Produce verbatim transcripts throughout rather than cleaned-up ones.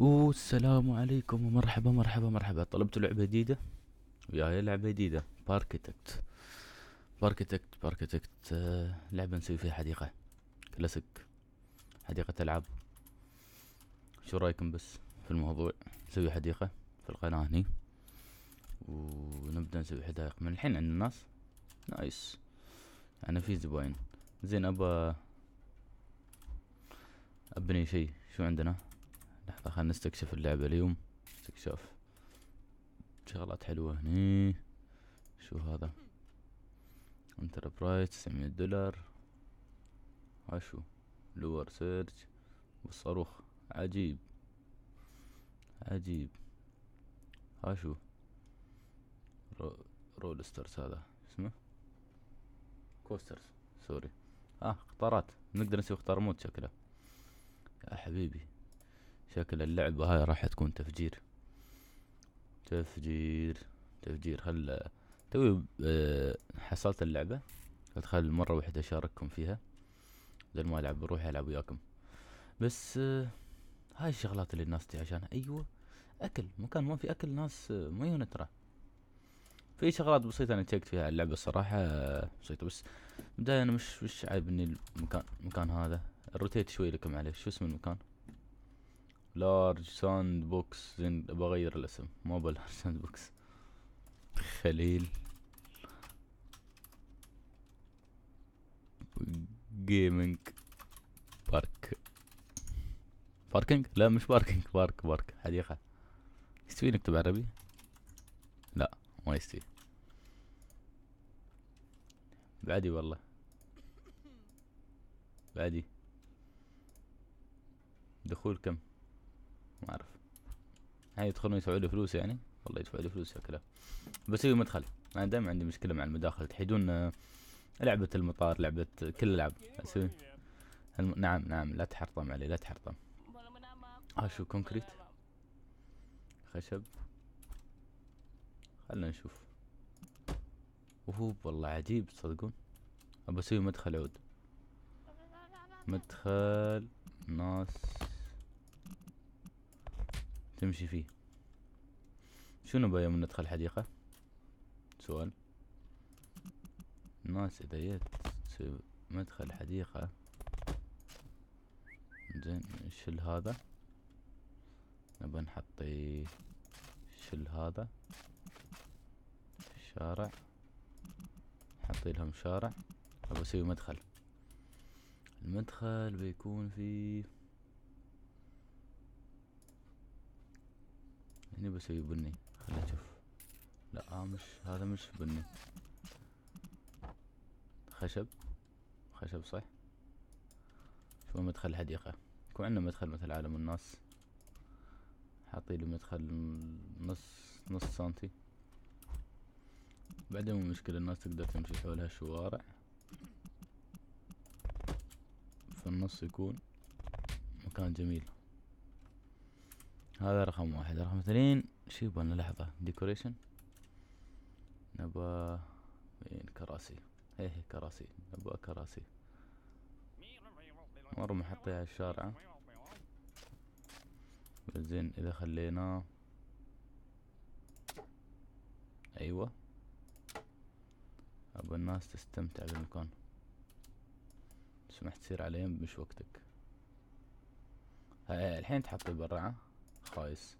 والسلام عليكم ومرحبا مرحبا مرحبا. طلبت لعبة جديدة وياي لعبة جديدة باركتكت باركتكت باركتكت آه لعبة نسوي فيها حديقة كلاسيك، حديقة ألعاب. شو رأيكم بس في الموضوع؟ نسوي حديقة في القناة هني ونبدأ نسوي حدائق من الحين. عند الناس نايس، أنا في زباين زين. أبا أبني شي. شو عندنا؟ لحظة خلنا نستكشف اللعبة اليوم. استكشاف شغلات حلوة هني. شو هذا؟ انتر برايت تسعمية دولار. عشو لور سيرج بالصاروخ. عجيب عجيب. عشو رو رولسترز، هذا اسمه كوسترز سوري. اه قطارات، نقدر نسوي قطار موت شكله. يا حبيبي شكل اللعبة هاي راح تكون تفجير تفجير تفجير. هل توي أه حصلت اللعبة، ادخل مرة واحدة اشارككم فيها بدل ما العب بروحي، العب وياكم. بس أه هاي الشغلات اللي الناس تي عشانها. ايوه اكل، مكان ما في اكل ناس ما يهون. ترى في شغلات بسيطة انا تشيكت فيها اللعبة الصراحة بسيطة. بس بداية انا مش مش عايبني المكان. المكان هذا الروتيت شوي لكم عليه. شو اسم المكان؟ لارج ساند بوكس. زين بغير الاسم، ما بلارج ساند بوكس، خليل جيمنج بارك. باركينج؟ لا مش باركينج، بارك بارك حديقة. يستوي نكتب عربي؟ لا ما يستوي بعدي والله بعدي. دخول كم؟ ما اعرف. هاي يدخلون يدفعوا لي فلوس يعني؟ والله يدفعوا لي فلوس شكله. بسوي مدخل، انا دائما عندي مشكله مع المداخل. تحيدون لعبه المطار، لعبه كل الالعاب اسوي الم... نعم نعم لا تحرطم علي، لا تحرطم. ها شو كونكريت خشب. خلنا نشوف. وهو والله عجيب تصدقون. ابى اسوي مدخل عود، مدخل ناس تمشي فيه. شنو بقى يوم ندخل حديقة؟ سؤال. الناس اذا جت تسوي مدخل حديقة زين. شل هذا نبى نحطي. شل هذا شارع، نحطي لهم شارع. ابى اسوي مدخل. المدخل بيكون فيه هني. بسوي بني، خليني اشوف. لا مش هذا، مش بني، خشب خشب صح. شوف مدخل حديقة. يكون عندنا مدخل مثل عالم الناس. حاطي لي مدخل نص نص سنتي. بعدين مو مشكلة، الناس تقدر تمشي حولها شوارع. في النص يكون مكان جميل. هذا رقم واحد. رقم اثنين شي بنا؟ لحظة ديكوريشن. نبا وين كراسي؟ هي هي كراسي. نبا كراسي مرة محطيها على الشارع. زين اذا خلينا ايوه ابو الناس تستمتع بالمكان. سمحت تصير عليهم مش وقتك. هاي الحين تحطي براعة خايس،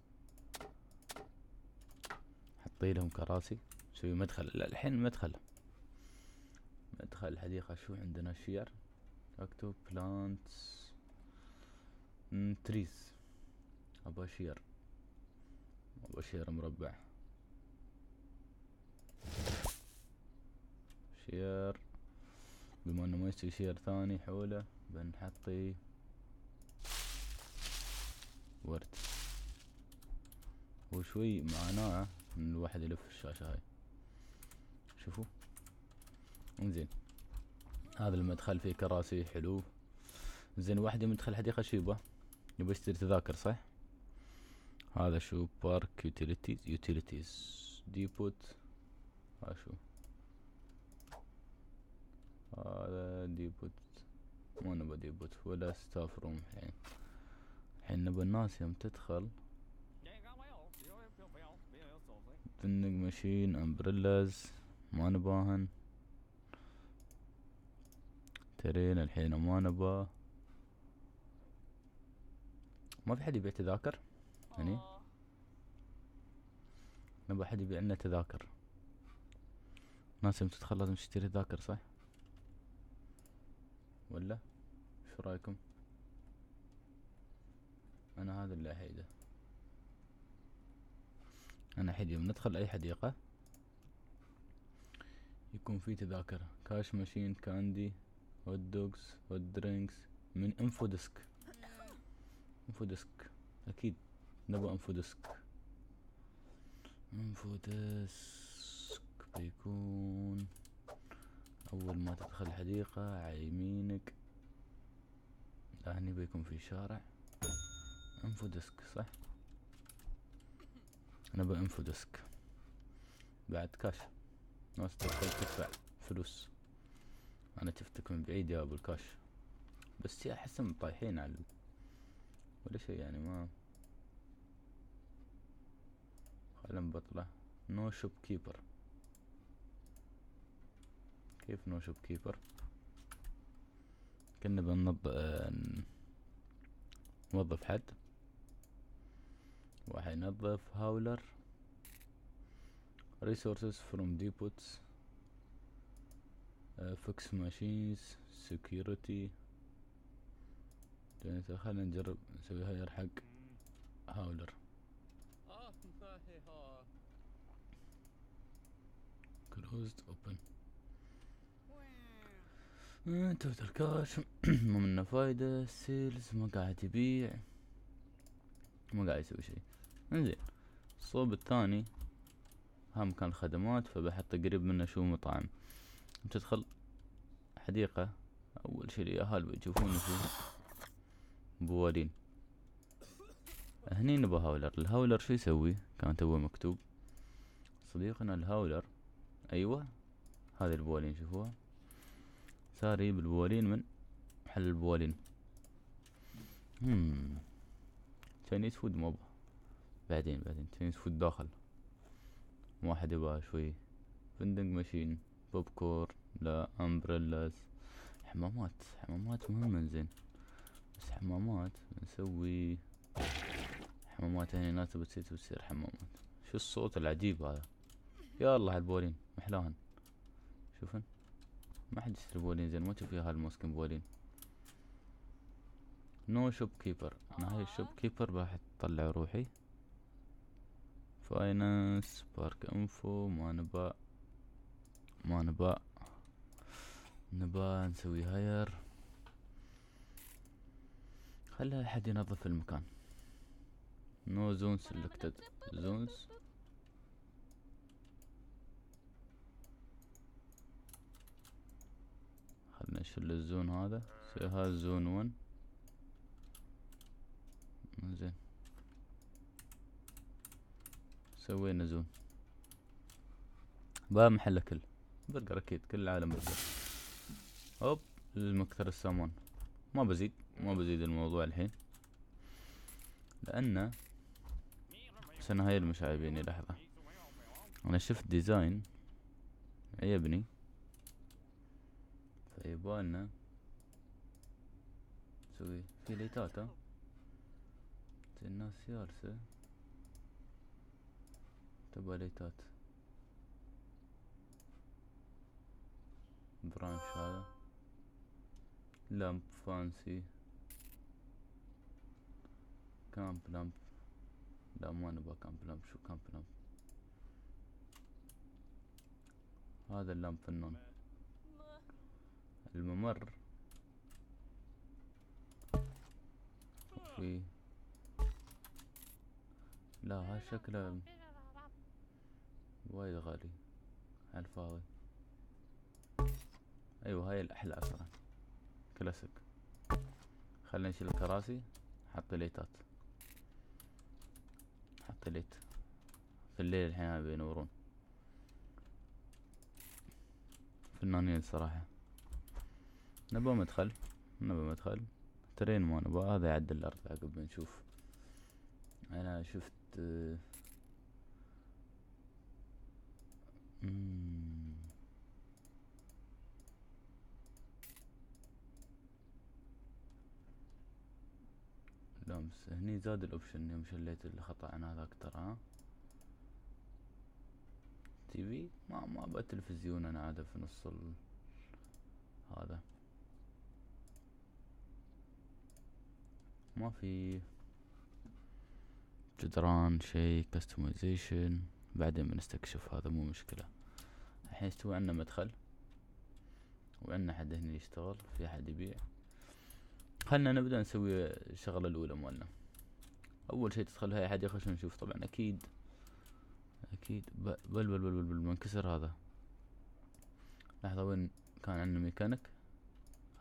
حطي لهم كراسي. سوي مدخل. لا الحين مدخل مدخل الحديقة. شو عندنا؟ شير. اكتب بلانتس تريز. ابا شير، ابا شير مربع. شير بما انه ما يستوي شير ثاني حوله، بنحطي ورد. وشوي معاناة من الواحد يلف الشاشة هاي. شوفوا انزين هذا المدخل فيه كراسي حلو. زين واحد يوم يدخل حديقة شيبة يبغى يشتري تذاكر صح. هذا شو؟ بارك يوتيليتيز. يوتيليتيز ديبوت. ها شو هذا؟ ديبوت. ما نبغى ديبوت ولا ستاف روم الحين. الحين بالناس يوم تدخل بندق ماشين امبريلاز ما نباهن ترين الحين ما نباه. ما في حد يبيع تذاكر هني؟ نبى حد يبيع لنا تذاكر. ناس يوم تدخل لازم تشتري تذاكر صح؟ ولا شو رايكم؟ انا هذا اللي احيده. انا احيد يوم ندخل اي حديقة يكون في تذاكر. كاش ماشين، كاندي، هوت دوغز، هوت درينكس من انفو ديسك. انفو ديسك اكيد نبغى انفو ديسك. انفو ديسك بيكون اول ما تدخل الحديقة على يمينك. لا هني بيكون في شارع انفو ديسك صح. انا ابغى انفو ديسك بعد كاش. ناس تدخل تدفع فلوس. انا شفتك من بعيد يا ابو الكاش. بس يا حسن طايحين على ولا شيء يعني. ما خلنا نبطله. نو شوب كيبر. كيف نو شوب كيبر؟ كنا بنوظف نوظف حد واحد ينظف. هاولر resources from depots uh, fix machines security. خلينا نجرب نسوي هاير حق هاولر. closed open توتال كاش ما منه فايدة. سيلز ما قاعد يبيع ما قاعد يسوي شيء. انزين الصوب الثاني ها مكان خدمات. فبحط قريب منه شو مطعم. بتدخل حديقة اول شي اليهال بيشوفون فيه بوالين. هني نبى هاولر. الهاولر شو يسوي؟ كان توه مكتوب صديقنا الهاولر. ايوه هذه البوالين شوفوها. صار يجيب البوالين من محل البوالين. هم تشاينيز فود ما ابغى. بعدين بعدين تشاينيز فود داخل. واحد يبغى شوي فندق ماشين بوب كور. لا امبريلاز. حمامات حمامات مهمة. زين بس حمامات نسوي حمامات هني. ناس بتصير بتصير حمامات. شو الصوت العجيب هذا؟ يا الله هالبولين محلاهن. شوفن ما حد يشتري بولين. زين ما تشوف يا هالمسكين بولين. نو شوب كيبر. انا هاي الشوب كيبر راح اطلع روحي. فاينانس بارك انفو ما نبا ما نبا نبا نسوي هاير. خلها حد ينظف المكان. نو زون سيلكتد. زونز خلنا نشيل الزون هذا. سويها زون ون. زين سوينا زون. بقى محل اكل برجر اكيد كل العالم برجر. هوب المكتر السامون. ما بزيد ما بزيد الموضوع الحين لأن بس أنا هاي المشايبيني. لحظة أنا شفت ديزاين عيبني فيبالنا نسوي في ليتاتا. الناس يارسة تبا ليتات برانش. هذا لامب فانسي كامب لامب. لا ما نبغى كامب لامب. شو كامب لامب؟ هذا اللامب فنون. الممر وفي لا هاي شكله وايد غالي على الفاضي. ايوه هاي الاحلى اصلا كلاسيك. خلينا نشيل الكراسي. حط ليتات حط ليت في الليل. الحين بينورون فنانين صراحة. نبى مدخل نبى مدخل ترين ما نبى. هذا يعدل الارض عقب بنشوف. انا شفت امم لمس هني زاد الاوبشن يوم شليت الخطأ عن هذاك ترى تي في ما ما ابى تلفزيون انا عاده في نص ال... هذا ما في جدران شيء كستمايزيشن بعدين بنستكشف هذا مو مشكلة. الحين استوى عنا مدخل وعنا حد هنا يشتغل في حد يبيع. خلنا نبدأ نسوي الشغلة الأولى مالنا. أول شيء تدخل هاي حد يخش نشوف طبعا أكيد أكيد بل بل بل بل بل منكسر هذا. لحظة وين كان عندنا ميكانيك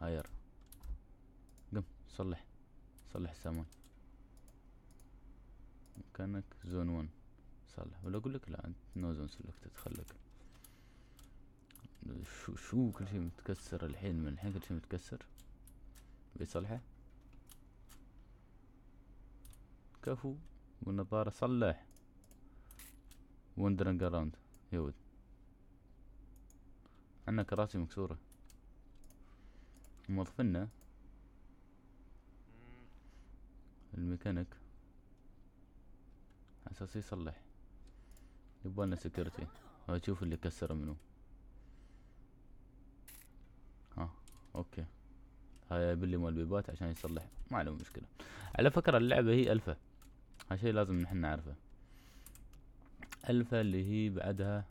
هاير قم صلح صلح السامان مكانك زون ون صلح ولا اقول لك لا انت نو زون سلكتد خلك شو شو كل شي متكسر الحين من الحين كل شي متكسر بيصلحه كفو والنظارة صلح وندرنج اراوند يود عنا كراسي مكسورة موظفنا الميكانيك عساس يصلح يبالنا سكيورتي هاي شوف اللي كسره منو ها اوكي هاي باللي مال بيبات عشان يصلح ما عليه مشكلة. على فكرة اللعبة هي ألفة هاي شي لازم نحن نعرفه ألفة اللي هي بعدها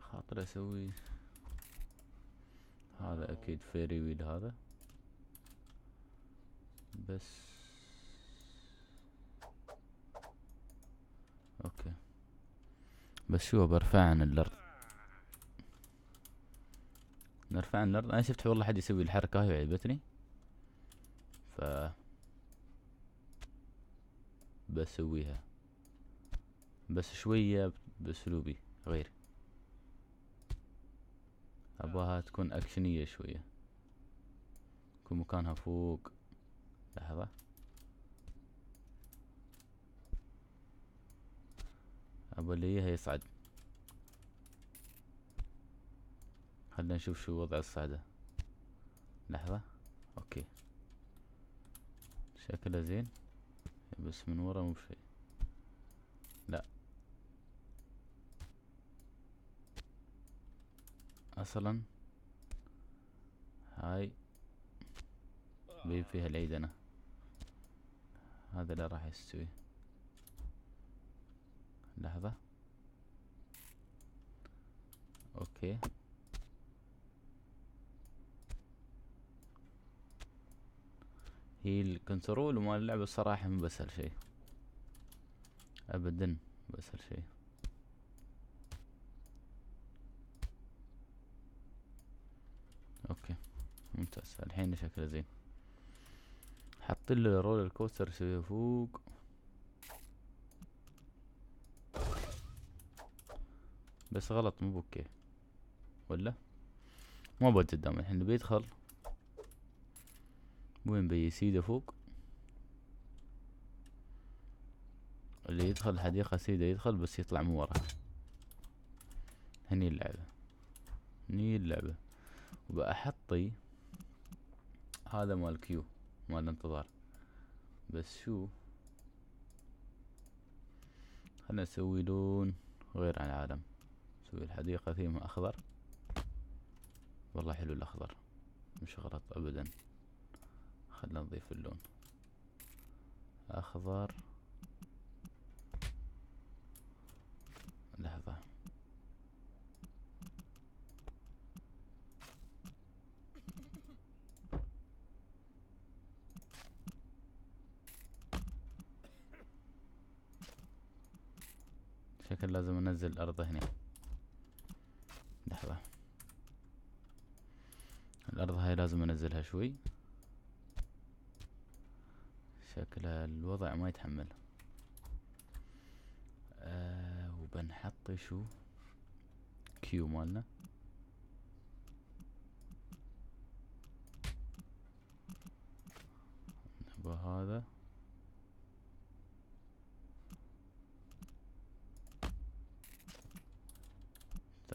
خاطر اسوي هذا اكيد فيري ويل هذا بس اوكي بس شو برفع عن الارض نرفع عن الارض انا شفت والله حد يسوي الحركة هاي وعجبتني ف بسويها بس شوية باسلوبي غير اباها تكون اكشنية شوية يكون مكانها فوق لحظة ابى اللي هي يصعد خلينا نشوف شو وضع الصعدة لحظة اوكي شكله زين بس من ورا مو بشي لا اصلا هاي بيب فيها العيد انا هذا لا راح يستوي لحظة اوكي هي الكنترول ومال اللعبة الصراحة مو بسهل شيء ابدا بسهل شيء اوكي ممتاز الحين شكله زين حاطين له رولر كوستر يسويه فوق بس غلط مو بوكي ولا ما بدي قدام الحين اللي بيدخل وين بيسيده فوق اللي يدخل الحديقة سيده يدخل بس يطلع مو ورا هني اللعبة هني اللعبة وبأحطي هذا مال كيو مال الانتظار بس شو خلنا نسوي لون غير عن العالم نسوي الحديقة ثيمها اخضر والله حلو الاخضر مش غلط ابدا خلنا نضيف اللون اخضر لحظة شكل لازم انزل الارض هنا لحظة الارض هاي لازم انزلها شوي شكلها الوضع ما يتحمل آه وبنحط شو كيو مالنا نبغى هذا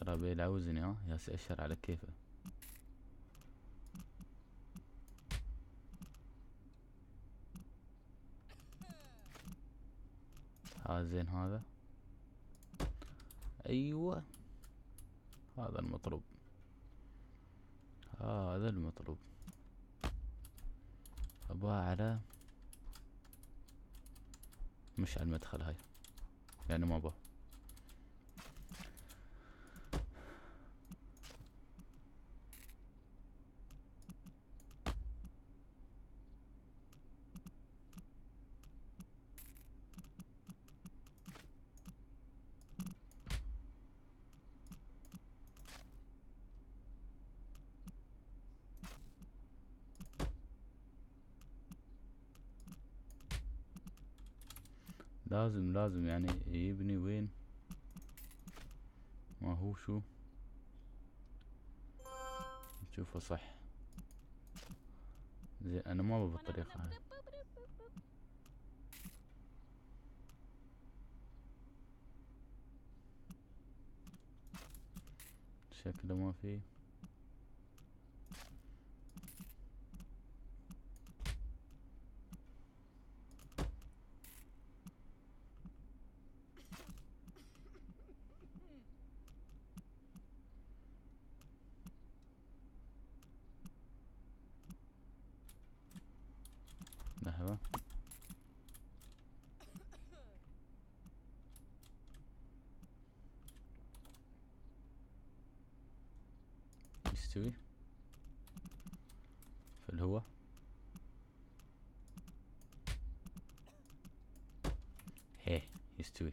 ترى بيلاوزني ها ياس اشر على كيفه. ها زين هذا ايوه هذا المطلوب هذا المطلوب ابغاه على مش على المدخل هاي لانه ما ابغاه. لازم لازم يعني يبني وين ما هو شو نشوفه صح. زين انا ما ابغى بالطريقة هاي. شكله ما فيه لحظة. يستوي في الهواء هيه يستوي.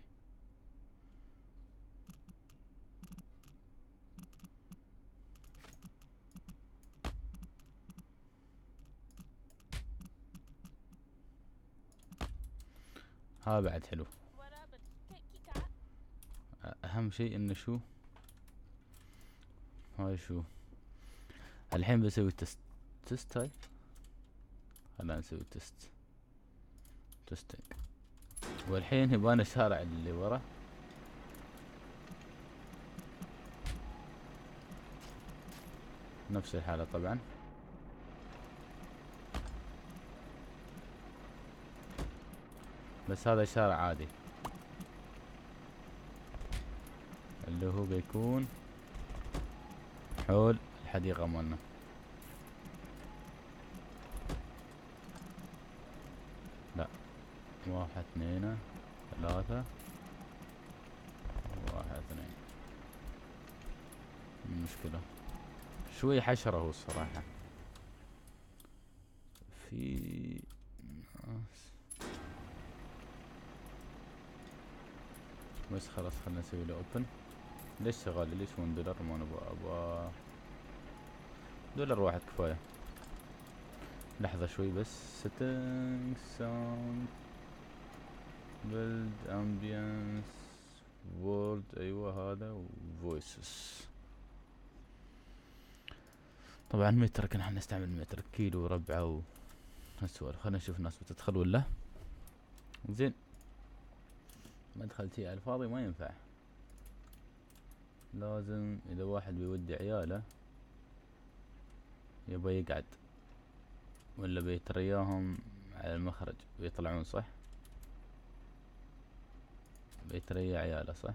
ها بعد حلو. اهم شيء انه شو هاي شو الحين بسوي تست تست هاي. خلينا نسوي تست تستنج. والحين يبغانا الشارع اللي ورا نفس الحالة طبعا. بس هذا شارع عادي اللي هو بيكون حول الحديقة مالنا. لا واحد اثنين ثلاثة واحد اثنين المشكلة شوي حشرة هو الصراحة في ناس. بس خلاص خلنا نسوي له اوبن. ليش شغالي ليش ون دولار ما نبغى ابغى دولار واحد كفاية. لحظة شوي بس سيتنج ساوند بيلد امبيانس وورد ايوه هذا وفويسز. طبعا مترك نحن نستعمل متر كيلو وربعه و هالسوالف. خلنا نشوف الناس بتدخل ولا زين. مدخل شي على الفاضي ما ينفع. لازم اذا واحد بيودي عياله يبى يقعد ولا بيترياهم على المخرج بيطلعون صح. بيتريا عياله صح.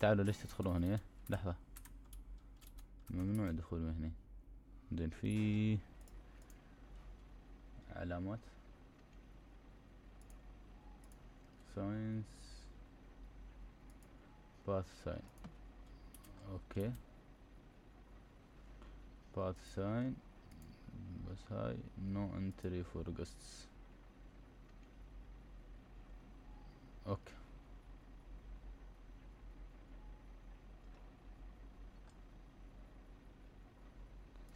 تعالوا ليش تدخلوا هنا؟ لحظة ممنوع دخول من هنا. زين في علامات ساينس باث ساين اوكي باث ساين بس هاي نو انتري فور جوستس اوكي.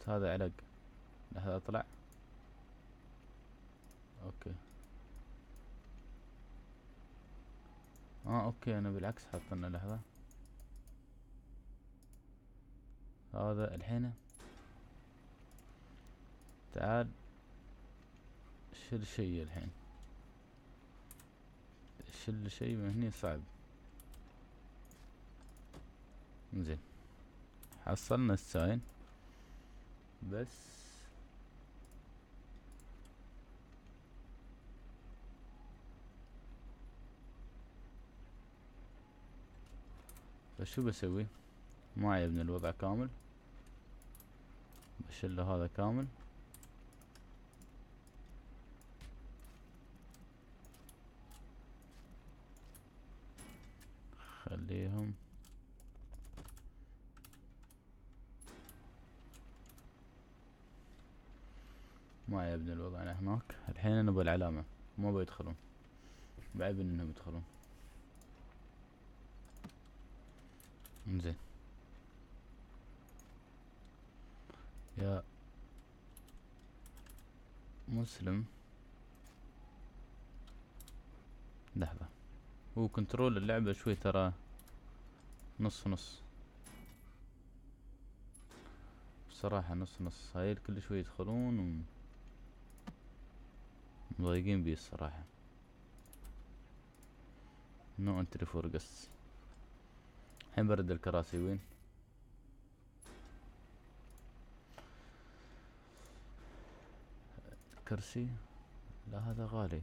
هذا علق لحظة اطلع اوكي. اه اوكي انا بالعكس حاطنا لحظة. هذا الحين تعال شيل شي الحين شيل شي من هني صعب. زين حصلنا الساين بس فشو بسوي؟ ما عجبني الوضع كامل، بشله هذا كامل خليهم ما عجبني الوضع أنا هناك. الحين أنا بالعلامة ما بيدخلون، بعيب إنهم يدخلون. انزين يا مسلم لحظة، هو كنترول اللعبة شوي ترى نص نص بصراحة، نص نص. هاي الكل شوي يدخلون ومضايقين بيه الصراحة. نو انتري فور قص. الحين برد الكراسي وين؟ كرسي؟ لا هذا غالي.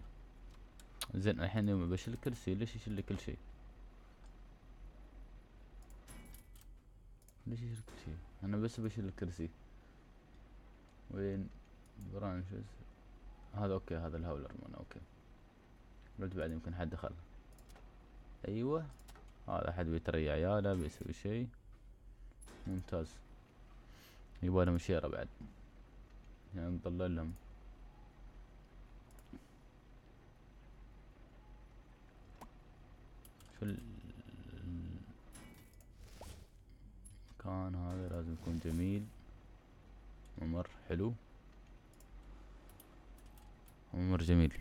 زين الحين يوم بشيل كرسي ليش يشيل لي كل شيء؟ ليش يشيل كل شيء؟ انا بس بشيل الكرسي. وين برانشز؟ هذا اوكي، هذا الهاولر مانا اوكي. رد بعد يمكن حد دخل. ايوه هذا حد بيتريا عياله بيسوي شي ممتاز. يبغى لهم شيرة بعد يعني نضل لهم. شو المكان هذا لازم يكون جميل، ممر حلو، ممر جميل.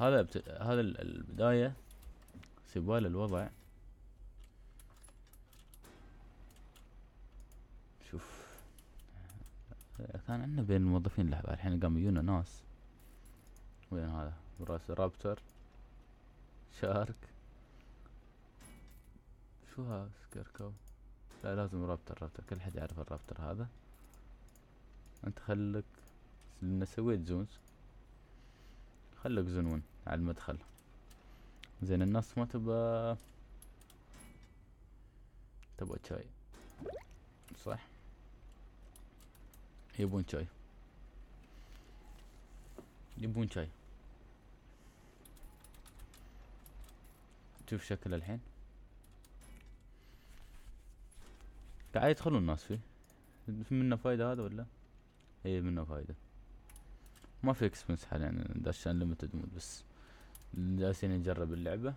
هذا بت... هذا البداية سبال الوضع. شوف كان عندنا بين الموظفين لحظة، الحين قام يجونا ناس. وين هذا براس رابتر شارك؟ شو ها سكركو؟ لا لازم رابتر رابتر، كل حد يعرف الرابتر هذا. انت خلك لأن سويت زونز، خلك زنون على المدخل. زين الناس ما تبى تبى شاي صح؟ يبون شاي، يبون شاي. شوف شكله الحين قاعد يدخلون الناس فيه. منه فايدة هذا ولا؟ اي منه فايدة. ما في اكسبنس حاليا يعني داشان ليمتد مود، بس جالسين نجرب اللعبة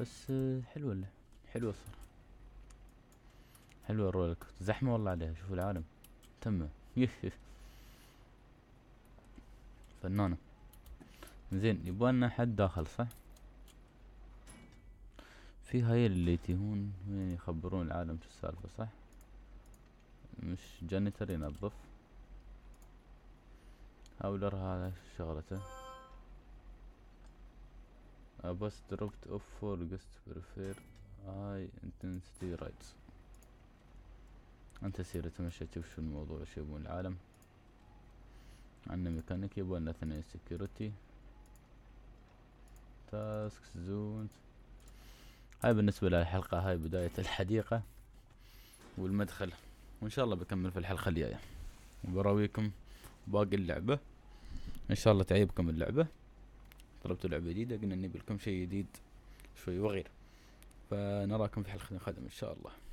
بس. حلوة اللعبة، حلوة الصراحة، حلوة الرول. زحمة والله عليها، شوفوا العالم تمه فنانة. زين يبالنا حد داخل صح؟ في هاي اللي يتيهون وين يخبرون العالم شو السالفة صح؟ مش جانيتر ينظف، هاولر هذا شغلته. بس دروبت اوف فور جست بريفير هاي انتنسيتي رايتس. انت سير تمشي تشوف شو الموضوع، شو يبون العالم. عندنا ميكانيك، يبون اثنين سكيورتي تاسكس زون. هاي بالنسبة للحلقة، هاي بداية الحديقة والمدخل، وان شاء الله بكمل في الحلقة الجاية وبراويكم باقي اللعبة. ان شاء الله تعيبكم اللعبة، طلبتوا لعبة جديدة قلنا نبي لكم شيء جديد شوي وغير. فنراكم في حلقة قادمة ان شاء الله.